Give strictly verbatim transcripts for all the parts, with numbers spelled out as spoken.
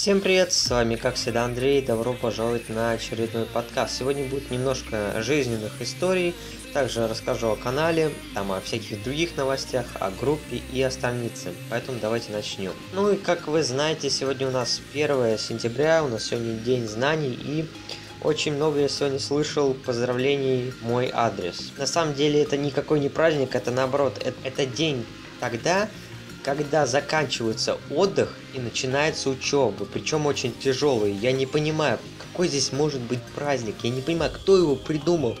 Всем привет, с вами как всегда Андрей, добро пожаловать на очередной подкаст. Сегодня будет немножко жизненных историй, также расскажу о канале, там о всяких других новостях, о группе и о странице, поэтому давайте начнем. Ну и как вы знаете, сегодня у нас первое сентября, у нас сегодня День знаний и... Очень много я сегодня слышал поздравлений в мой адрес. На самом деле это никакой не праздник, это наоборот, это, это день тогда, когда заканчивается отдых и начинается учеба, причем очень тяжелый. Я не понимаю, какой здесь может быть праздник, я не понимаю, кто его придумал.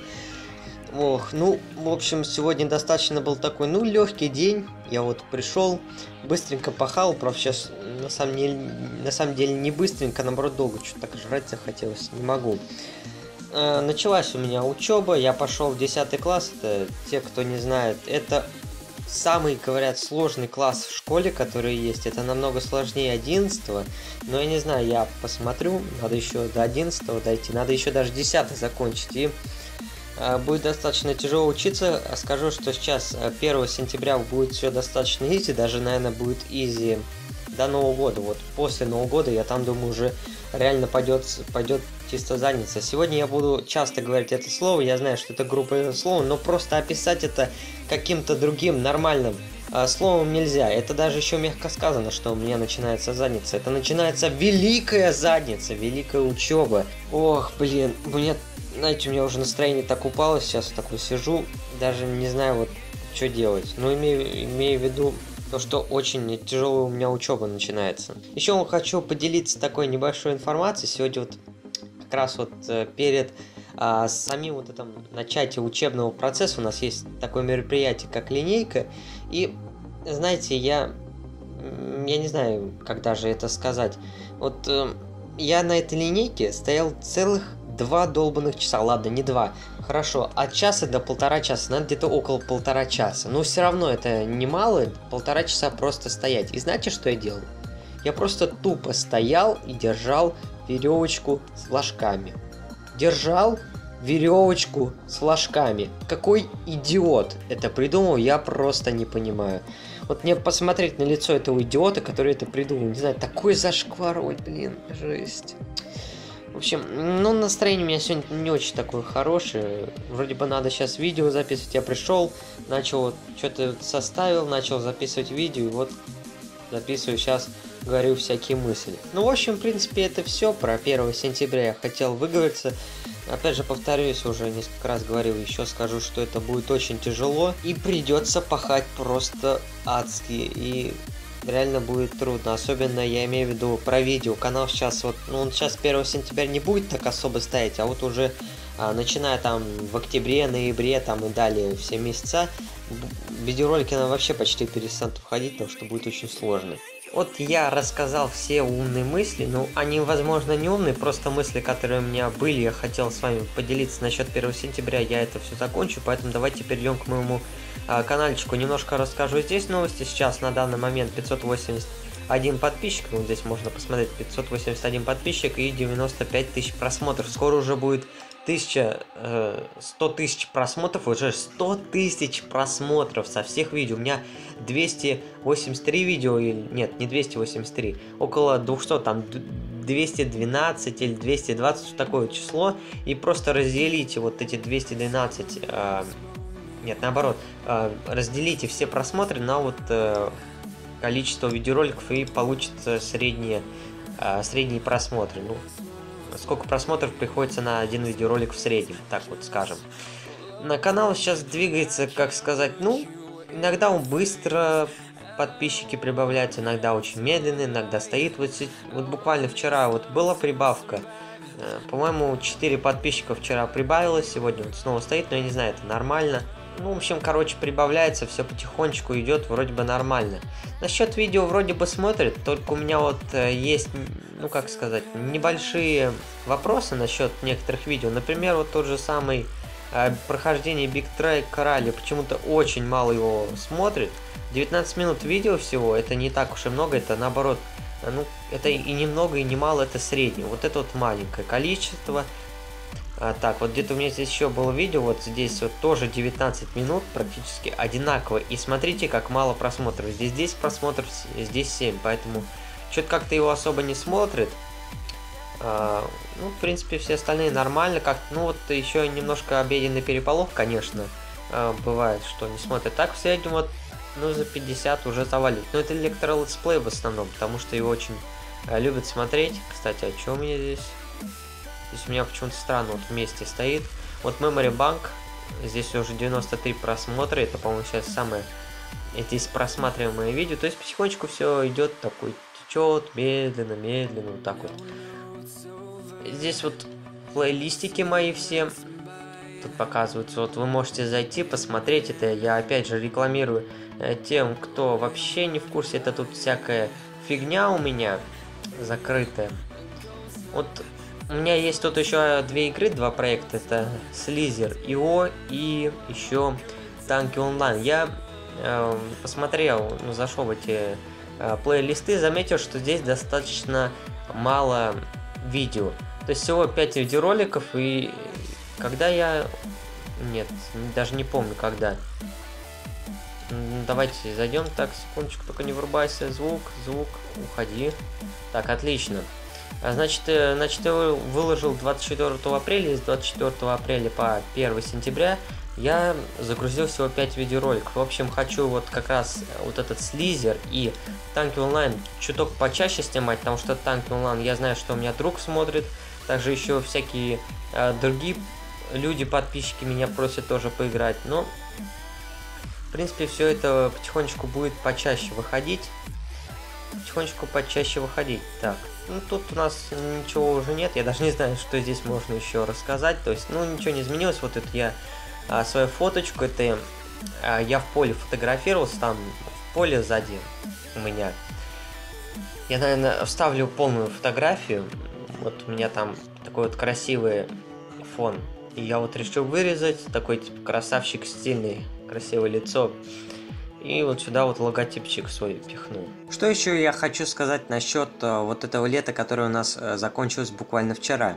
Ох, ну, в общем, сегодня достаточно был такой, ну, легкий день. Я вот пришел, быстренько пахал, правда, сейчас на самом деле, на самом деле не быстренько, наоборот, долго, что-то так жрать захотелось, не могу. Э, началась у меня учеба, я пошел в десятый класс, это, те, кто не знает, это самый, говорят, сложный класс в школе, который есть, это намного сложнее одиннадцатого, но я не знаю, я посмотрю, надо еще до одиннадцатого дойти, надо еще даже десятый закончить, и... Будет достаточно тяжело учиться. Скажу, что сейчас первое сентября будет все достаточно изи, даже, наверное, будет изи до Нового года. Вот после Нового года, я там думаю, уже реально пойдет, пойдет чисто задница. Сегодня я буду часто говорить это слово, я знаю, что это групповое слово, но просто описать это каким-то другим нормальным словом нельзя. Это даже еще мягко сказано, что у меня начинается задница. Это начинается великая задница, великая учеба. Ох, блин, мне... Знаете, у меня уже настроение так упало, сейчас вот такой сижу, даже не знаю, вот, что делать. Но имею, имею в виду то, что очень тяжелая у меня учеба начинается. Еще хочу поделиться такой небольшой информацией. Сегодня вот как раз вот перед а, самим вот этим начатием учебного процесса у нас есть такое мероприятие, как линейка. И, знаете, я, я не знаю, как даже это сказать. Вот э, я на этой линейке стоял целых... Два долбанных часа, ладно, не два. Хорошо, от часа до полтора часа, надо где-то около полтора часа. Но все равно это немало, полтора часа просто стоять. И знаете, что я делал? Я просто тупо стоял и держал веревочку с флажками. Держал веревочку с флажками. Какой идиот это придумал, я просто не понимаю. Вот мне посмотреть на лицо этого идиота, который это придумал, не знаю, такой зашквар, ой, блин, жесть. В общем, ну, настроение у меня сегодня не очень такое хорошее. Вроде бы надо сейчас видео записывать. Я пришел, начал что-то составил, начал записывать видео. И вот записываю сейчас, говорю всякие мысли. Ну, в общем, в принципе, это все. Про первое сентября я хотел выговориться. Опять же, повторюсь, уже несколько раз говорил. Еще скажу, что это будет очень тяжело. И придется пахать просто адски. И... Реально будет трудно, особенно я имею в виду про видео. Канал сейчас вот, ну он сейчас первое сентября не будет так особо стоять, а вот уже а, начиная там в октябре, ноябре там и далее все месяца, видеоролики нам вообще почти перестанут входить, потому что будет очень сложно. Вот я рассказал все умные мысли, ну они, возможно, не умные, просто мысли, которые у меня были, я хотел с вами поделиться насчет первого сентября, я это все закончу, поэтому давайте перейдем к моему э, канальчику, немножко расскажу здесь новости, сейчас на данный момент пятьсот восемьдесят один подписчик, ну здесь можно посмотреть, пятьсот восемьдесят один подписчик и девяносто пять тысяч просмотров, скоро уже будет сто тысяч просмотров, уже сто тысяч просмотров со всех видео. У меня двести восемьдесят три видео, или нет, не двести восемьдесят три, около двухсот, там двести двенадцать или двести двадцать, такое число, и просто разделите вот эти двести двенадцать, э, нет, наоборот, э, разделите все просмотры на вот э, количество видеороликов, и получится средние, э, средние просмотры, ну, сколько просмотров приходится на один видеоролик в среднем, так вот скажем. На канал сейчас двигается, как сказать, ну, иногда он быстро, подписчики прибавляются, иногда очень медленно, иногда стоит. Вот, вот буквально вчера вот была прибавка, по-моему, четыре подписчика вчера прибавилось, сегодня вот снова стоит, но я не знаю, это нормально. Ну, в общем, короче, прибавляется, все потихонечку идет, вроде бы нормально. Насчет видео вроде бы смотрит, только у меня вот э, есть, ну, как сказать, небольшие вопросы насчет некоторых видео. Например, вот тот же самый э, прохождение Big Track Коралли, почему-то очень мало его смотрит. девятнадцать минут видео всего, это не так уж и много, это наоборот, ну, это и немного, и не мало, это среднее. Вот это вот маленькое количество. А, так, вот где-то у меня здесь еще было видео, вот здесь вот тоже девятнадцать минут, практически одинаково. И смотрите, как мало просмотров. Здесь десять просмотров, здесь семь, поэтому Что-то как-то его особо не смотрит. А, ну, в принципе, все остальные нормально. Как, ну, вот еще немножко обеденный переполох, конечно, а, бывает, что не смотрят. Так, в среднем, вот, ну, за пятьдесят уже завалить. Но это электролетсплей в основном, потому что его очень а, любят смотреть. Кстати, а что у меня здесь? Здесь у меня почему-то странно вот вместе стоит. Вот Memory Bank, здесь уже девяносто три просмотра. Это, по-моему, сейчас самое здесь просматриваемое видео. То есть потихонечку все идет, такой течет, медленно, медленно, вот так вот. Здесь вот плейлистики мои все тут показываются. Вот вы можете зайти, посмотреть это. Я опять же рекламирую тем, кто вообще не в курсе. Это тут всякая фигня у меня закрытая. Вот у меня есть тут еще две игры, два проекта. Это Слизер ИО и еще Танки Онлайн. Я э, посмотрел, ну, зашел в эти э, плейлисты, заметил, что здесь достаточно мало видео. То есть всего пять видеороликов, и когда я... Нет, даже не помню, когда. Давайте зайдем, так, секундочку, только не врубайся, звук, звук, уходи. Так, отлично. Значит, значит, я выложил двадцать четвёртого апреля, и с двадцать четвёртого апреля по первое сентября я загрузил всего пять видеороликов. В общем, хочу вот как раз вот этот Слизер и Танки Онлайн чуток почаще снимать, потому что Танки Онлайн, я знаю, что у меня друг смотрит, также еще всякие э, другие люди, подписчики меня просят тоже поиграть, но в принципе все это потихонечку будет почаще выходить. Потихонечку почаще выходить. Так, ну тут у нас ничего уже нет, я даже не знаю, что здесь можно еще рассказать, то есть, ну, ничего не изменилось. Вот это я а, свою фоточку, это а, я в поле фотографировался, там в поле сзади у меня. Я, наверное, вставлю полную фотографию, вот у меня там такой вот красивый фон, и я вот решил вырезать, такой типа красавчик стильный, красивое лицо. И вот сюда вот логотипчик свой пихнул. Что еще я хочу сказать насчет вот этого лета, которое у нас закончилось буквально вчера.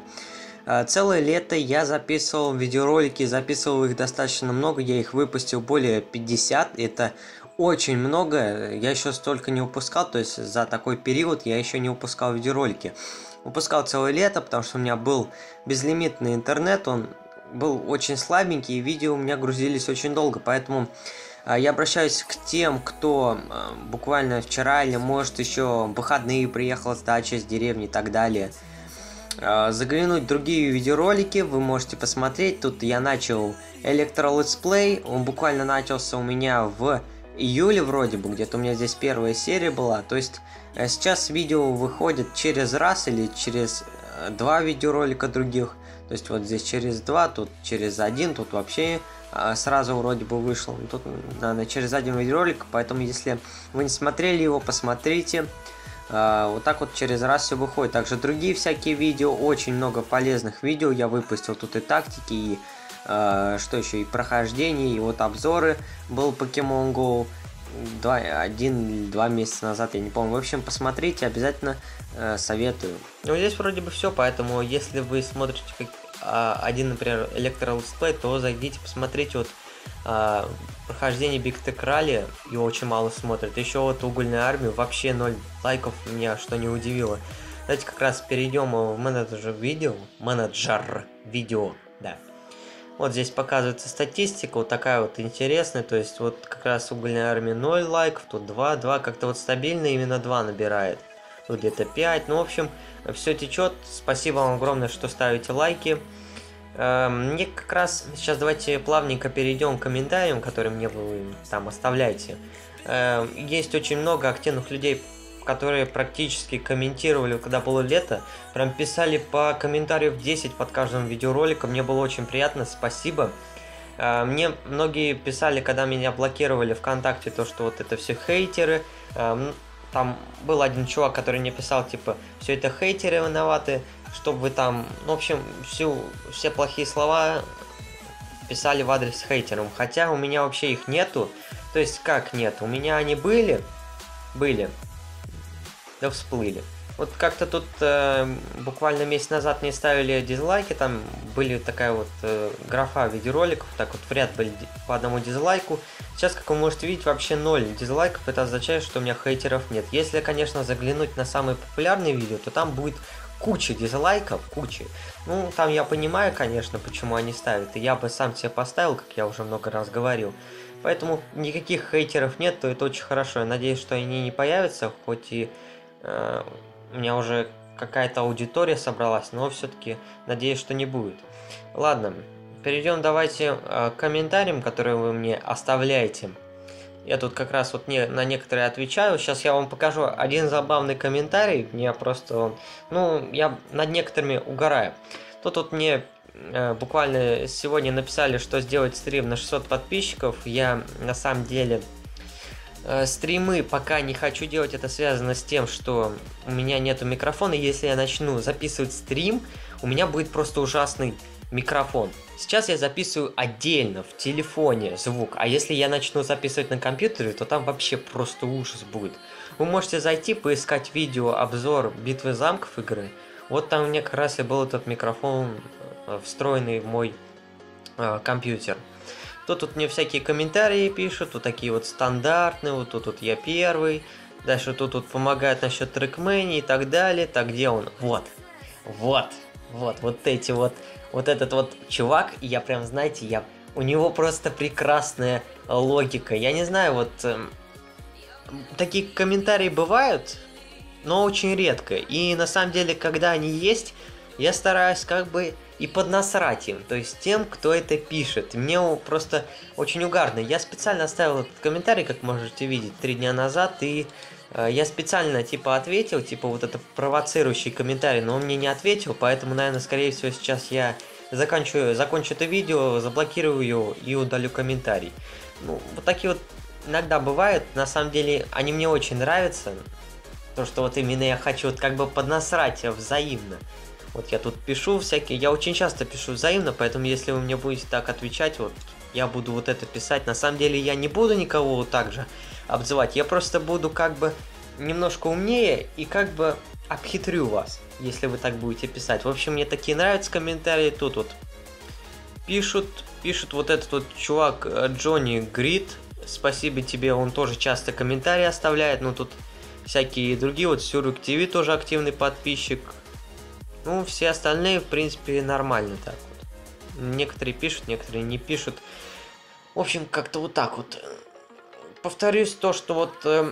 Целое лето я записывал видеоролики, записывал их достаточно много, я их выпустил более пятидесяти, это очень много, я еще столько не упускал, то есть за такой период я еще не упускал видеоролики. Упускал целое лето, потому что у меня был безлимитный интернет, он был очень слабенький, и видео у меня грузились очень долго, поэтому... Я обращаюсь к тем, кто буквально вчера или, может, еще в выходные приехал с дачи, с деревни и так далее. Заглянуть в другие видеоролики, вы можете посмотреть. Тут я начал электролетсплей, он буквально начался у меня в июле вроде бы, где-то у меня здесь первая серия была. То есть сейчас видео выходит через раз или через два видеоролика других. То есть вот здесь через два, тут через один, тут вообще... сразу вроде бы вышел. Тут, наверное, через один видеоролик, поэтому если вы не смотрели его, посмотрите. Вот так вот через раз все выходит. Также другие всякие видео, очень много полезных видео я выпустил. Тут и тактики, и что еще, и прохождение, и вот обзоры. Был Pokemon Go один-два месяца назад, я не помню. В общем, посмотрите, обязательно советую. Ну, здесь вроде бы все, поэтому если вы смотрите как один, например, электролетсплей, то зайдите, посмотрите вот а, прохождение Big Tech Rally, его очень мало смотрят. Еще вот Угольную Армию, вообще ноль лайков, меня что не удивило. Давайте как раз перейдем в менеджер видео, менеджер видео, да. Вот здесь показывается статистика, вот такая вот интересная, то есть вот как раз Угольная Армия ноль лайков, тут два, два, как-то вот стабильно именно два набирает. Тут где-то пять, ну, в общем, все течет. Спасибо вам огромное, что ставите лайки. Мне как раз сейчас давайте плавненько перейдем к комментариям, которые мне вы там оставляете. Есть очень много активных людей, которые практически комментировали, когда было лето. Прям писали по комментариям десять под каждым видеороликом. Мне было очень приятно, спасибо. Мне многие писали, когда меня блокировали ВКонтакте, то, что вот это все хейтеры. Там был один чувак, который мне писал, типа, все это хейтеры виноваты, чтобы вы там... Ну, в общем, всю, все плохие слова писали в адрес хейтерам. Хотя у меня вообще их нету. То есть, как нет? У меня они были, были, да всплыли. Вот как-то тут э, буквально месяц назад мне ставили дизлайки, там были такая вот э, графа видеороликов, так вот в ряд были по одному дизлайку. Сейчас, как вы можете видеть, вообще ноль дизлайков, это означает, что у меня хейтеров нет. Если, конечно, заглянуть на самые популярные видео, то там будет куча дизлайков, куча. Ну, там я понимаю, конечно, почему они ставят, и я бы сам себе поставил, как я уже много раз говорил. Поэтому никаких хейтеров нет, то это очень хорошо. Я надеюсь, что они не появятся, хоть и... Э, у меня уже какая-то аудитория собралась, но все-таки надеюсь, что не будет. Ладно, перейдем давайте к комментариям, которые вы мне оставляете. Я тут как раз вот не, на некоторые отвечаю. Сейчас я вам покажу один забавный комментарий. Мне просто он... Ну, я над некоторыми угораю. Тут вот мне э, буквально сегодня написали, что сделать стрим на шестьсот подписчиков. Я на самом деле... Стримы пока не хочу делать, это связано с тем, что у меня нету микрофона, и если я начну записывать стрим, у меня будет просто ужасный микрофон. Сейчас я записываю отдельно, в телефоне звук, а если я начну записывать на компьютере, то там вообще просто ужас будет. Вы можете зайти, поискать видео, обзор битвы замков игры, вот там у меня как раз и был этот микрофон, встроенный в мой э, компьютер. Тут тут мне всякие комментарии пишут, тут такие вот стандартные, вот тут вот я первый, дальше тут тут помогает насчет Trackmania и так далее. Так, где он? Вот, вот, вот, вот эти вот, вот этот вот чувак, я прям, знаете, я, у него просто прекрасная логика. Я не знаю, вот эм, такие комментарии бывают, но очень редко. И на самом деле, когда они есть, я стараюсь как бы... и поднасрать им, то есть тем, кто это пишет. Мне просто очень угарно. Я специально оставил этот комментарий, как можете видеть, три дня назад, и э, я специально, типа, ответил, типа, вот это провоцирующий комментарий, но он мне не ответил, поэтому, наверное, скорее всего, сейчас я закончу, закончу это видео, заблокирую его и удалю комментарий. Ну, вот такие вот иногда бывают, на самом деле, они мне очень нравятся, то, что вот именно я хочу вот как бы поднасрать взаимно. Вот я тут пишу всякие, я очень часто пишу взаимно, поэтому если вы мне будете так отвечать, вот я буду вот это писать. На самом деле я не буду никого вот так же обзывать, я просто буду как бы немножко умнее и как бы обхитрю вас, если вы так будете писать. В общем, мне такие нравятся комментарии. Тут вот пишут, пишут вот этот вот чувак Джонни Грид, спасибо тебе, он тоже часто комментарии оставляет, но тут всякие другие, вот Сюрик ТВ тоже активный подписчик. Ну, все остальные, в принципе, нормально так вот. Некоторые пишут, некоторые не пишут. В общем, как-то вот так вот. Повторюсь то, что вот... Э,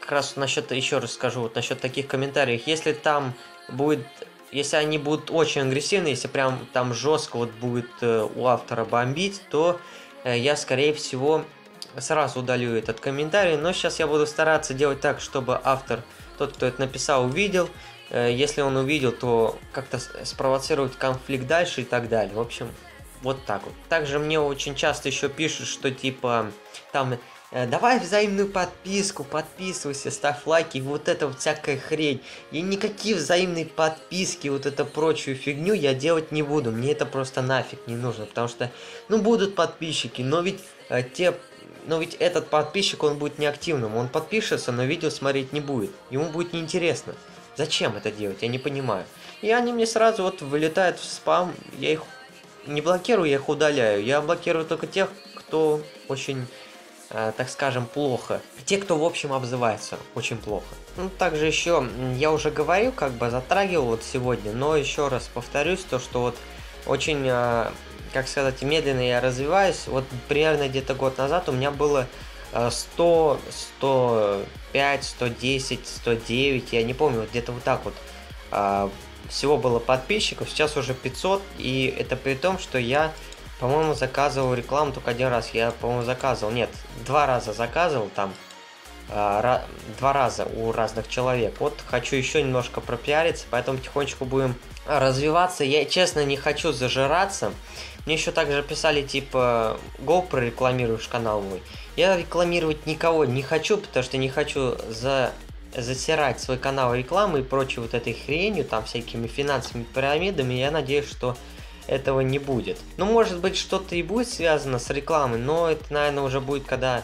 как раз насчет, еще раз скажу, вот насчет таких комментариев. Если там будет... Если они будут очень агрессивны, если прям там жестко вот будет э, у автора бомбить, то э, я, скорее всего, сразу удалю этот комментарий. Но сейчас я буду стараться делать так, чтобы автор, тот, кто это написал, увидел. Если он увидел, то как-то спровоцировать конфликт дальше и так далее. В общем, вот так вот. Также мне очень часто еще пишут, что типа там давай взаимную подписку, подписывайся, ставь лайки, вот это вот всякая хрень. И никакие взаимные подписки, вот это прочую фигню я делать не буду. Мне это просто нафиг не нужно, потому что, ну, будут подписчики, но ведь э, те... Но ведь этот подписчик, он будет неактивным. Он подпишется, но видео смотреть не будет. Ему будет неинтересно. Зачем это делать, я не понимаю. И они мне сразу вот вылетают в спам. Я их не блокирую, я их удаляю. Я блокирую только тех, кто очень, э, так скажем, плохо. Те, кто, в общем, обзывается очень плохо. Ну, также еще, я уже говорил, как бы затрагивал вот сегодня, но еще раз повторюсь, то, что вот очень, э, как сказать, медленно я развиваюсь. Вот примерно где-то год назад у меня было... сто, сто пять, сто десять, сто девять, я не помню, вот где-то вот так вот а, всего было подписчиков, сейчас уже пятьсот, и это при том, что я, по-моему, заказывал рекламу только один раз, я, по-моему, заказывал, нет, два раза заказывал там, а, ra, два раза у разных человек. Вот хочу еще немножко пропиариться, поэтому тихонечку будем развиваться, я, честно, не хочу зажираться. Мне еще также писали, типа, GoPro рекламируешь канал мой. Я рекламировать никого не хочу, потому что не хочу за... засирать свой канал рекламы и прочей вот этой хренью, там всякими финансовыми пирамидами. Я надеюсь, что этого не будет. Ну, может быть, что-то и будет связано с рекламой, но это, наверное, уже будет, когда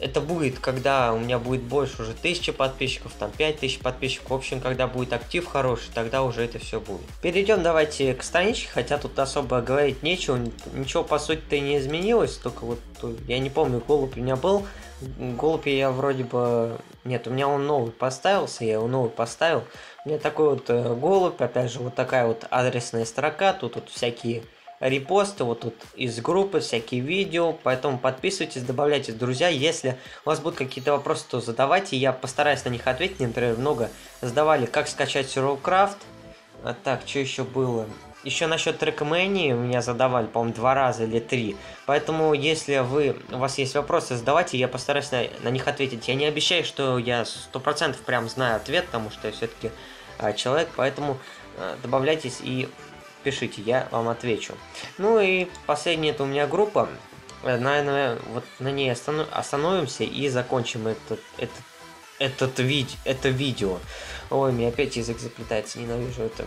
это будет, когда у меня будет больше уже тысячи подписчиков, там пять тысяч подписчиков. В общем, когда будет актив хороший, тогда уже это все будет. Перейдем давайте к страничке, хотя тут особо говорить нечего. Ничего по сути-то и не изменилось, только вот я не помню, голубь у меня был. Голубь я вроде бы... Нет, у меня он новый поставился, я его новый поставил. У меня такой вот голубь, опять же, вот такая вот адресная строка, тут вот всякие... репосты, вот тут из группы, всякие видео, поэтому подписывайтесь, добавляйтесь, друзья. Если у вас будут какие-то вопросы, то задавайте, я постараюсь на них ответить. Мне, например, много задавали, как скачать Роукрафт. А так, что еще было? Еще насчет Trackmania меня задавали, по-моему, два раза или три. Поэтому, если вы, у вас есть вопросы, задавайте, я постараюсь на, на них ответить. Я не обещаю, что я сто процентов прям знаю ответ, потому что я все-таки а, человек, поэтому а, добавляйтесь и... пишите, я вам отвечу. Ну и последняя это у меня группа. Наверное, вот на ней остановимся и закончим этот, этот, этот вид, это видео. Ой, у меня опять язык заплетается, ненавижу это.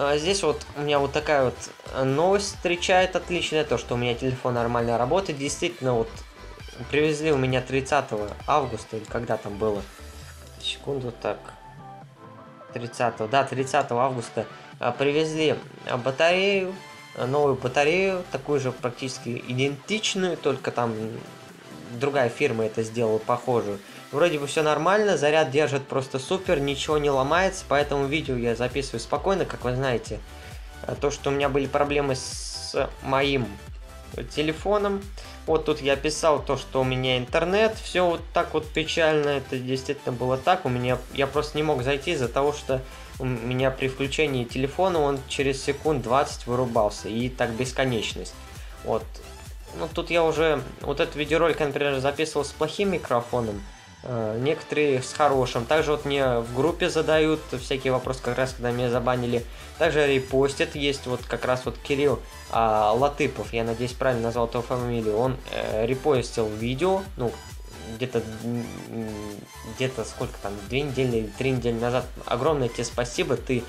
А здесь вот у меня вот такая вот новость встречает отличная, то что у меня телефон нормально работает. Действительно, вот привезли у меня тридцатого августа, или когда там было. Секунду, так. тридцатого, да, тридцатого августа. Привезли батарею, новую батарею, такую же практически идентичную, только там другая фирма это сделала похожую. Вроде бы все нормально, заряд держит просто супер, ничего не ломается, поэтому видео я записываю спокойно, как вы знаете. То, что у меня были проблемы с моим телефоном, вот тут я писал то, что у меня интернет, все вот так вот печально, это действительно было так, у меня я просто не мог зайти из-за того, что у меня при включении телефона он через секунд двадцать вырубался, и так бесконечность. Вот. Ну тут я уже, вот этот видеоролик, например, записывал с плохим микрофоном, э, некоторые с хорошим. Также вот мне в группе задают всякие вопросы, как раз когда меня забанили. Также репостят, есть вот как раз вот Кирилл э, Латыпов, я надеюсь правильно назвал твою фамилию, он э, репостил видео, ну, где-то где-то сколько там две недели или три недели назад. Огромное тебе спасибо, ты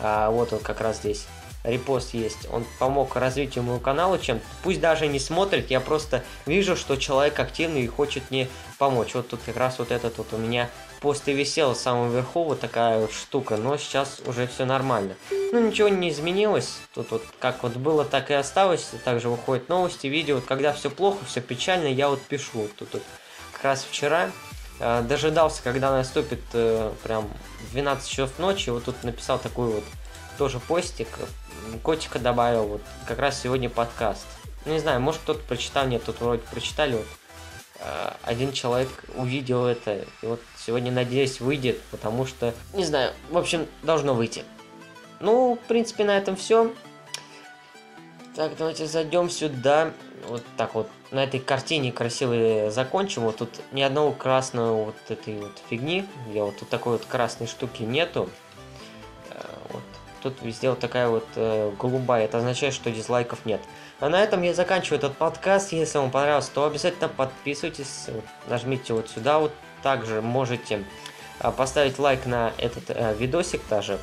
а, вот он как раз здесь репост есть, он помог развитию моего канала чем-то, пусть даже не смотрит, я просто вижу, что человек активный и хочет мне помочь. Вот тут как раз вот этот вот у меня пост и висел в самом верху, вот такая вот штука, но сейчас уже все нормально, ну ничего не изменилось, тут вот как вот было, так и осталось. Также выходят новости, видео, вот когда все плохо, все печально, я вот пишу, вот тут вот как раз вчера э, дожидался, когда наступит э, прям двенадцать часов ночи, вот тут написал такой вот тоже постик, котика добавил, вот как раз сегодня подкаст. Ну, не знаю, может кто-то прочитал, нет, тут вроде прочитали, вот э, один человек увидел это, и вот сегодня, надеюсь, выйдет, потому что, не знаю, в общем, должно выйти. Ну, в принципе, на этом все. Так, давайте зайдем сюда. Вот так вот, на этой картине красивой закончим. Вот тут ни одного красного вот этой вот фигни. Я вот тут такой вот красной штуки нету. Вот. Тут везде вот такая вот э, голубая. Это означает, что дизлайков нет. А на этом я заканчиваю этот подкаст. Если вам понравилось, то обязательно подписывайтесь. Вот, нажмите вот сюда. Вот также можете э, поставить лайк на этот э, видосик даже.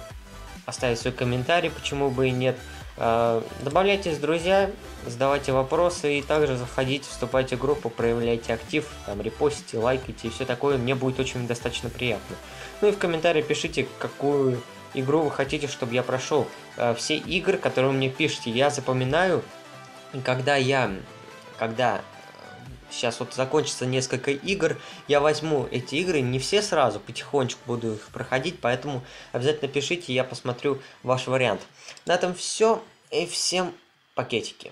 Оставить свой комментарий, почему бы и нет. Добавляйтесь, друзья, задавайте вопросы и также заходите, вступайте в группу, проявляйте актив, там репостите, лайкайте и все такое, мне будет очень достаточно приятно. Ну и в комментариях пишите, какую игру вы хотите, чтобы я прошел. Все игры, которые вы мне пишете, я запоминаю, и когда я, когда сейчас вот закончится несколько игр, я возьму эти игры, не все сразу, потихонечку буду их проходить, поэтому обязательно пишите, я посмотрю ваш вариант. На этом все, и всем пакетики.